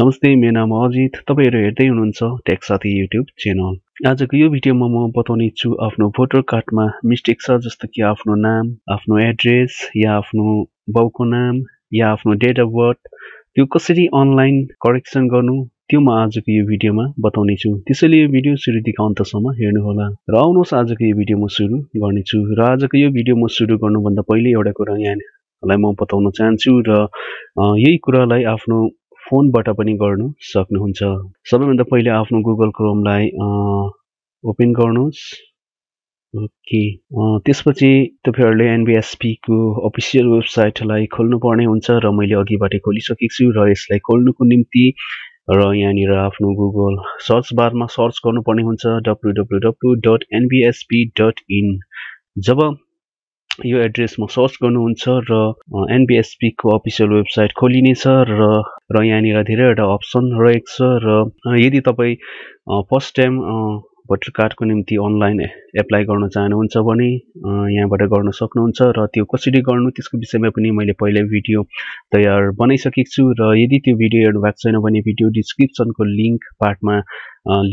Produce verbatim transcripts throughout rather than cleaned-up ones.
नमस्ते, मेरो नाम अजित। तपाईहरु हेर्दै हुनुहुन्छ टेक साथी युट्युब च्यानल। आजको यो भिडियोमा म बताउने छु आफ्नो भोटर कार्डमा मिस्टेक छ, जस्तो कि आफ्नो नाम, आफ्नो एड्रेस या आफ्नो बाउको नाम या आफ्नो डेट अफ बर्थ, त्यो कसरी अनलाइन करेक्सन गर्नु त्यो म आजको यो भिडियोमा बताउने छु। त्यसैले यो भिडियो सुरुदेखि अन्तसम्म हेर्नु होला र आउनुहोस् आजको यो भिडियो म सुरु गर्ने छु। र आजको यो भिडियो म सुरु गर्नुभन्दा पहिले एउटा कुरा यहाँलाई म बताउन चाहन्छु र यही कुरालाई आफ्नो फोन बाट पनि गर्न सक्नुहुन्छ। सबैभन्दा पहिले आफ्नो गुगल क्रोम लाई ओपन गर्नुहोस्। ओके, त्यसपछि तपाईहरुले एनबीएसपी को अफिसियल वेबसाइट लाई खोल्नु पर्ने हुन्छ र मैले अघिबाटै खोलिसकेको छु र यसलाई खोल्नुको निम्ति र यहाँनिर आफ्नो गुगल सर्च बार मा सर्च गर्नुपर्ने हुन्छ W W W dot NBSP dot in. जब यो एड्रेस मा सर्च गर्नुहुन्छ र एनबीएसपी को अफिसियल वेबसाइट खोलिनेछ र र यहाँनिर धेरैवटा अप्सन रहेको छ र यदि तपाई फर्स्ट टाइम भोटर कार्ड को निम्ति अनलाइन एप्लाई गर्न चाहनुहुन्छ भने यहाँबाट गर्न सक्नुहुन्छ र त्यो कसरी गर्नु त्यसको विषयमा पनि मैले पहिले भिडियो तयार बनाइसकेको छु र यदि त्यो भिडियो हेर्नु भएको छैन भने भिडियो डिस्क्रिप्सनको लिंक पार्टमा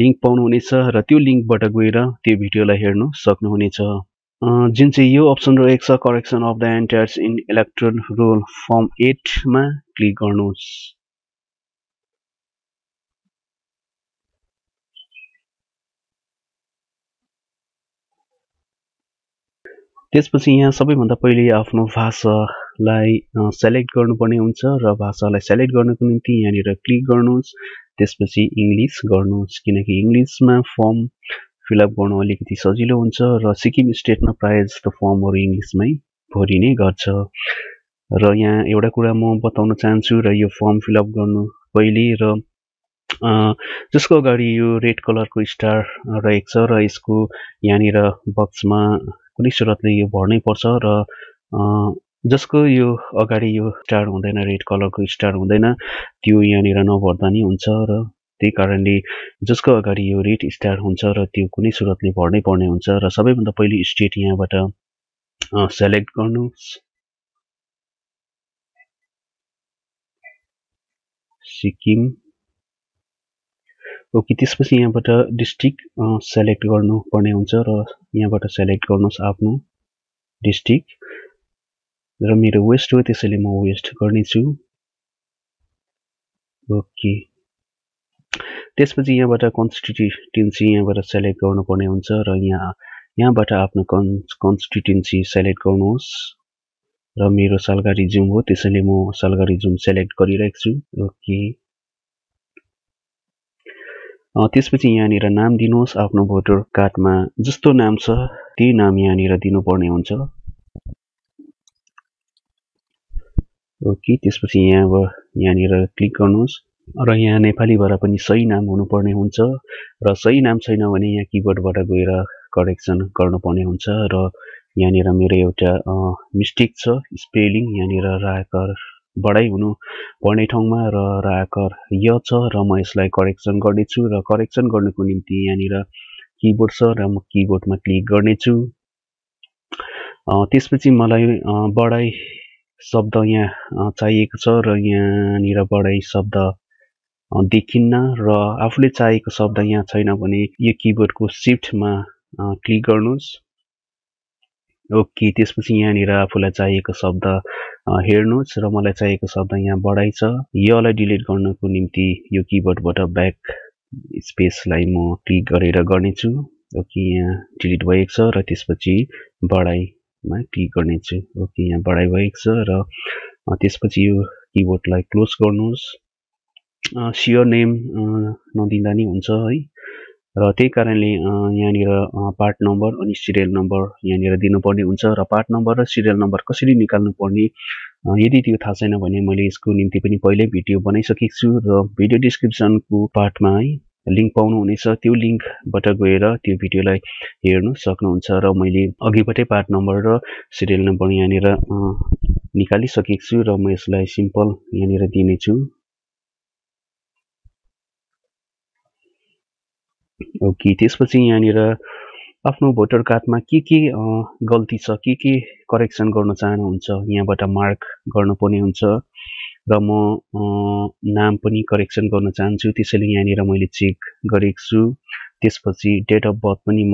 लिंक पाउनुहुनेछ र त्यो लिंकबाट गएर त्यो भिडियोलाई हेर्न सक्नुहुनेछ। जुन चाहिँ यो अप्सन रहेको छ correction of the entries in electoral roll form आठ मा क्लिक गर्नुहोस्। त्यसपछि यहाँ सबैभन्दा पहिले आफ्नो भाषालाई सेलेक्ट गर्नुपर्ने हुन्छ र भाषालाई सेलेक्ट गर्नको निम्ति यहाँनिर क्लिक गर्नुहोस्। त्यसपछि इंग्लिश गर्नुहोस्, किनकि इंग्लिशमा फर्म फिलअप गर्नु अलिकति सजिलो हुन्छ र सिक्किम स्टेटमा प्राय जस्तो फर्महरु इंग्लिशमै भरिने गर्छ। र यहाँ एउटा कुरा म बताउन चाहन्छु र यो फर्म फिलअप गर्नु पहिले र जसको अगाडि यो रेड कलरको स्टार रहेको छ र यसको यहाँनिर बक्समा कुनै शर्तले यो भर्नै पर्छ र जसको यो अगाडि यो स्टार हुँदैन, रेड कलरको स्टार हुँदैन, त्यो यहाँनिर नभर्दा नि हुन्छ र त्यही कारणले जसको अगाडि यो रेड स्टार हुन्छ र त्यो कुनै सुरतले भर्नै पर्ने हुन्छ र सबैभन्दा पहिले स्टेट यहाँबाट सेलेक्ट गर्नुहोस्। सिक्किम। ओके, त्यसपछि यहाँबाट डिस्ट्रिक्ट सेलेक्ट गर्नुपर्ने हुन्छ र यहाँबाट सेलेक्ट गर्नुहोस् आफ्नो डिस्ट्रिक्ट। र मेरो वेस्ट हो त्यसैले म वेस्ट गर्नेछु। ओके, त्यसपछि यहाँबाट कन्स्टिट्युएन्सी यहाँबाट सेलेक्ट गर्नुपर्ने हुन्छ र यहाँ यहाँबाट आफ्नो कन्स्टिट्युएन्सी सेलेक्ट गर्नुहोस्। र मेरो सालगढी जुम हो त्यसैले म सालगढी जुम सेलेक्ट गरिरहेको छु। ओके, त्यसपछि यहाँनिर नाम दिनुहोस्। आफ्नो भोटर कार्डमा जस्तो नाम छ त्यही नाम यहाँनिर दिनुपर्ने हुन्छ। ओके, त्यसपछि यहाँ यहाँनिर क्लिक गर्नुहोस् र यहाँ नेपालीबाट पनि सही नाम हुनुपर्ने हुन्छ र सही नाम छैन भने यहाँ किबोर्डबाट गएर करेक्सन गर्नुपर्ने हुन्छ र यहाँनिर मेरो एउटा मिस्टेक छ, स्पेलिङ यहाँनिर राकार बढाइ हुनु पर्ने ठाउँमा र राकार य छ र म यसलाई करेक्सन गर्नेछु र करेक्सन गर्नको निम्ति यहाँनिर किबोर्ड छ र म किबोर्डमा क्लिक गर्नेछु। त्यसपछि मलाई बढाइ शब्द यहाँ चाहिएको छ र यहाँनिर बढाइ शब्द देखिन्न र आफूले चाहेको शब्द यहाँ छैन भने यो किबोर्डको शिफ्टमा क्लिक गर्नुहोस्। ओके, त्यसपछि यहाँनिर आफूलाई चाहिएको शब्द हेर्नुहोस् र मलाई चाहिएको शब्द यहाँ बढाइ छ। यसलाई डिलिट गर्नको निम्ति यो किबोर्डबाट ब्याक स्पेसलाई म क्लिक गरेर गर्नेछु। ओके, यहाँ डिलिट भएको छ र त्यसपछि बढाइमा क्लिक गर्नेछु। ओके, यहाँ बढाइ भएको छ र त्यसपछि यो किबोर्डलाई क्लोज गर्नुहोस्। स्योर नेम नदिँदा नि हुन्छ है र त्यही कारणले यहाँनिर पार्ट नम्बर अनि सिरियल नम्बर यहाँनिर दिनुपर्ने हुन्छ र पार्ट नम्बर र सिरियल नम्बर कसरी निकाल्नु पर्ने यदि त्यो थाहा छैन भने मैले यसको निम्ति पनि पहिले भिडियो बनाइसकेको छु र भिडियो डिस्क्रिप्सनको पार्टमा है लिंक पाउनुहुनेछ। त्यो लिंकबाट गएर त्यो भिडियोलाई हेर्न सक्नुहुन्छ र मैले अघिबाटै पार्ट नम्बर र सिरियल नम्बर यहाँनिर निकालिसकेको छु र म यसलाई सिम्पल यहाँनिर दिनेछु। ओके, त्यसपछि यहाँनिर आफ्नो भोटर कार्डमा के के गल्ती छ, के के करेक्सन गर्न चाहनुहुन्छ यहाँबाट मार्क गर्नुपर्ने हुन्छ र म नाम पनि करेक्सन गर्न चाहन्छु त्यसैले यहाँ नेर मैले चेक गरेको छु त्यसपछि डेट अफ बर्थ पनि म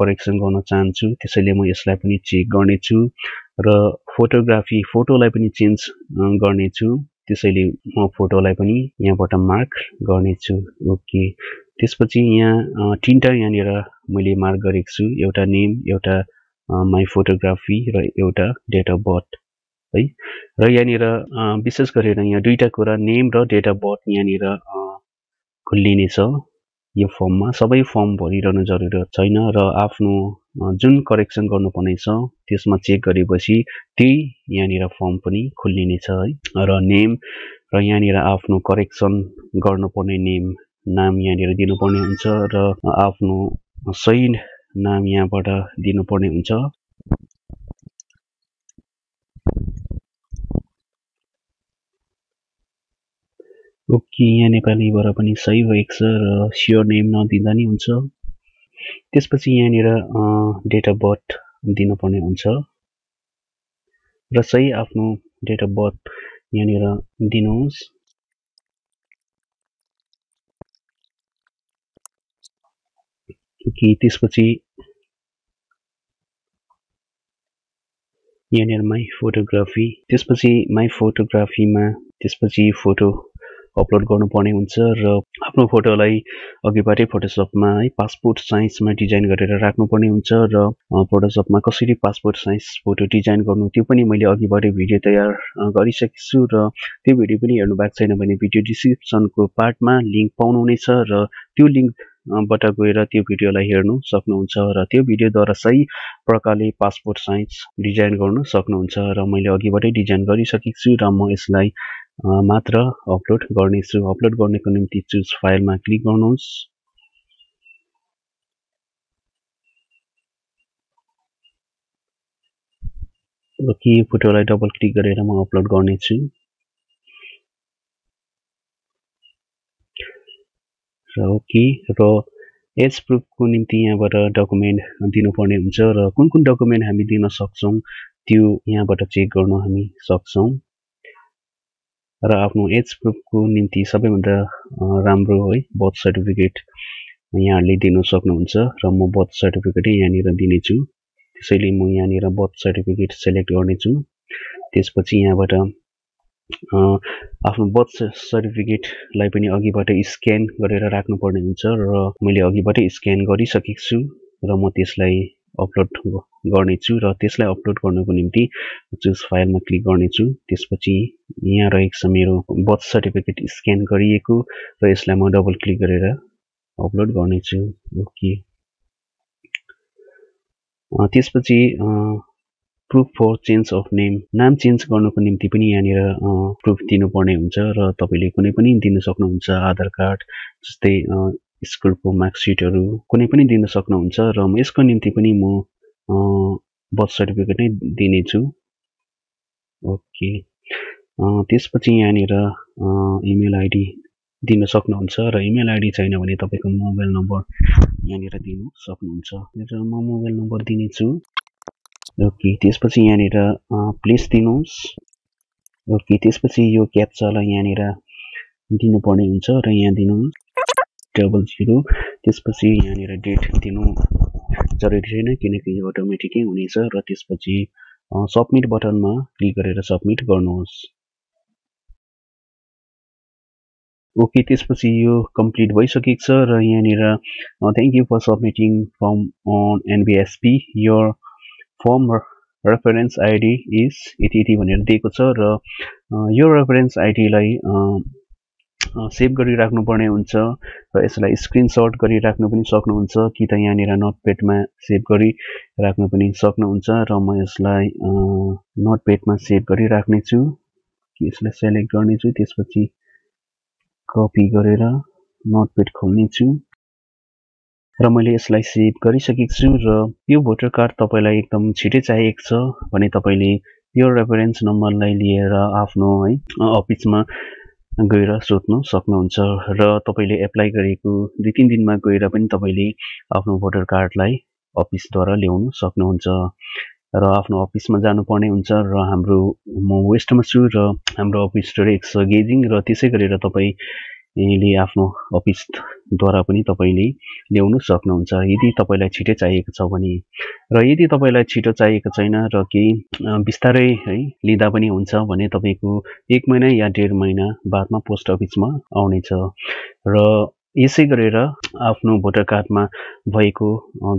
करेक्सन गर्न चाहन्छु त्यसैले म यसलाई पनि चेक गर्ने छु र फोटोग्राफी फोटोलाई पनि चेन्ज गर्ने छु त्यसैले म फोटोलाई पनि यहाँबाट मार्क गर्ने छु ओके त्यसपछि यहाँ तीनटा यहाँ नेर मैले मार्क गरेको छु एउटा नेम एउटा माइ फोटोग्राफी र एउटा डेट अफ बर्थ है र यहाँ नेर विशेष गरेर यहाँ दुईटा कुरा नेम र डेट अफ बर्थ यहाँ नेर खुल्लिने छ यो फर्ममा सबै फर्म भरिरहनु जरुरत छैन र आफ्नो जुन करेक्सन गर्नुपर्ने छ त्यसमा चेक गरेपछि त्यही यहाँ नेर फर्म पनि खुल्लिने छ है र नेम र यहाँ नेर आफ्नो करेक्सन गर्नुपर्ने नेम नाम यहाँ नेर दिनुपर्ने हुन्छ र आफ्नो सही नाम यहाँबाट दिनुपर्ने हुन्छ ओके यहाँ नेपालीबाट पनि सही भएको छ र स्योर नेम नदिँदा नि हुन्छ त्यसपछि यहाँ नेर डेट अफ बर्थ दिनुपर्ने हुन्छ र सही आफ्नो डेट अफ बर्थ यहाँ नेर दिनुहोस् कि त्यसपछि यहाँ नेर माइ फोटोग्राफी त्यसपछि माइ फोटोग्राफीमा त्यसपछि फोटो अपलोड गर्नुपर्ने हुन्छ र आफ्नो फोटोलाई अघिबाटै फोटोशपमा है पासपोर्ट साइजमा डिजाइन गरेर राख्नुपर्ने हुन्छ र फोटोशपमा कसरी पासपोर्ट साइज फोटो डिजाइन गर्नु त्यो पनि मैले अघिबाटै भिडियो तयार गरिसकेको छु र त्यो भिडियो पनि हेर्नु भएको छैन भने भिडियो डिस्क्रिप्सनको पार्टमा लिंक पाउनुहुनेछ र त्यो लिंक बाट गएर त्यो भिडियोलाई हेर्नु सक्नुहुन्छ र त्यो भिडियोद्वारा सही प्रकारले पासपोर्ट साइज डिजाइन गर्न सक्नुहुन्छ र मैले अघिबाटै डिजाइन गरिसकेको छु र म यसलाई मात्र अपलोड गर्नेछु अपलोड गर्नको निम्ति चुज फाइलमा क्लिक गर्नुहोस् ओके फोटोलाई डबल क्लिक गरेर म अपलोड गर्नेछु ओके र एज प्रुफ को निम्ति यहाँबाट डकुमेन्ट दिनुपर्ने हुन्छ र कुन कुन डकुमेन्ट हामी दिन सक्छौं त्यो यहाँबाट चेक गर्न हामी सक्छौं र आफ्नो एज प्रुफ को निम्ति सबैभन्दा राम्रो है बर्थ सर्टिफिकेट यहाँले दिन सक्नुहुन्छ र म बर्थ सर्टिफिकेट यहाँ नेर दिने छु त्यसैले म यहाँ नेर बर्थ सर्टिफिकेट सिलेक्ट गर्ने छु त्यसपछि यहाँबाट आफ्नो बर्थ सर्टिफिकेटलाई पनि अघिबाट स्क्यान गरेर राख्नुपर्ने हुन्छ र मैले अघिबाट स्क्यान गरिसकेको छु र म त्यसलाई अपलोड गर्नेछु र त्यसलाई अपलोड गर्नको निम्ति चुज फाइलमा क्लिक गर्नेछु त्यसपछि यहाँ रहेको छ मेरो बर्थ सर्टिफिकेट स्क्यान गरिएको र यसलाई म डबल क्लिक गरेर अपलोड गर्नेछु ओके त्यसपछि proof for change of name नाम चेन्ज गर्नको निम्ति पनि यहाँ नेर प्रूफ दिनुपर्ने हुन्छ र तपाईले कुनै पनि दिन सक्नुहुन्छ आधार कार्ड जस्तै स्कुलको मार्कसिटहरु कुनै पनि दिन सक्नुहुन्छ र म यसको निम्ति पनि म बर्थ सर्टिफिकेट नै दिने छु ओके त्यसपछि यहाँ नेर इमेल आईडी दिन सक्नुहुन्छ र इमेल आईडी छैन भने तपाईको मोबाइल नम्बर यहाँ नेर दिनु सक्नुहुन्छ र म मोबाइल नम्बर दिने छु ओके त्यसपछि यहाँ नेर प्लेस दिनुहोस् ओके त्यसपछि यो क्याप्चालाई यहाँ नेर दिनुपर्ने हुन्छ र यहाँ दिनु डबल जीरो त्यसपछि यहाँ नेर डेट दिनु जरुरी छैन किनकि यो अटोमेटिकै हुनेछ र त्यसपछि सबमिट बटनमा क्लिक गरेर सबमिट गर्नुहोस् ओके त्यसपछि यो कम्प्लिट भइसकेको छ र यहाँ नेर thank you for submitting from on N B S P your form reference ID is यति यति भनेर दिएको छ र यो रेफरेन्स आईडी लाई सेभ गरिराख्नुपर्ने हुन्छ र यसलाई स्क्रिनशट गरिराख्नु पनि सक्नुहुन्छ कि त यहाँ नेर नोटप्याडमा सेभ गरिराख्नु पनि सक्नुहुन्छ र म यसलाई नोटप्याडमा सेभ गरिराख्ने छु कि यसलाई सिलेक्ट गर्ने छु त्यसपछि कपी गरेर नोटप्याड खोल्ने छु र मैले यसलाई सेभ गरिसकेको छु र यो भोटर कार्ड तपाईलाई एकदम छिटै चाहिएको छ भने तपाईले यो रेफरेन्स नम्बरलाई लिएर आफ्नो है अफिसमा गएर सोध्न सक्नुहुन्छ र तपाईले एप्लाई गरेको दुई तीन दिनमा गएर पनि तपाईले आफ्नो भोटर कार्डलाई अफिसद्वारा ल्याउन सक्नुहुन्छ र आफ्नो अफिसमा जानुपर्ने हुन्छ र हाम्रो म वेस्टमा छु र हाम्रो अफिस टरेक्स गेजिङ र त्यसै गरेर तपाईले आफ्नो अफिस द्वारा पनि तपाईले ल्याउन सक्नुहुन्छ यदि तपाईलाई छिटो चाहिएको छ भने र यदि तपाईलाई छिटो चाहिएको छैन र केही बिस्तारै है लिदा पनि हुन्छ भने तपाईको एक महिना या डेढ महिना बादमा पोस्ट अफिसमा आउने छ र यसै गरेर आफ्नो भोटर कार्डमा भएको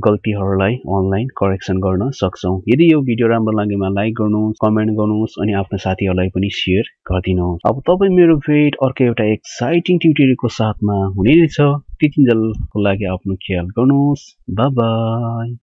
गल्तीहरूलाई अनलाइन करेक्सन गर्न सक्छौ यदि यो भिडियो राम्रो लागेमा लाइक गर्नुहोस् कमेन्ट गर्नुहोस् अनि आफ्ना साथीहरूलाई पनि शेयर गरिदिनुहोस् अब तपाई मेरो भेट अर्को एउटा एक्साइटिङ ट्युटोरियलको साथमा हुनेछ त्यतिन्जेलको लागि आफ्नो ख्याल गर्नुहोस् बाइ बाइ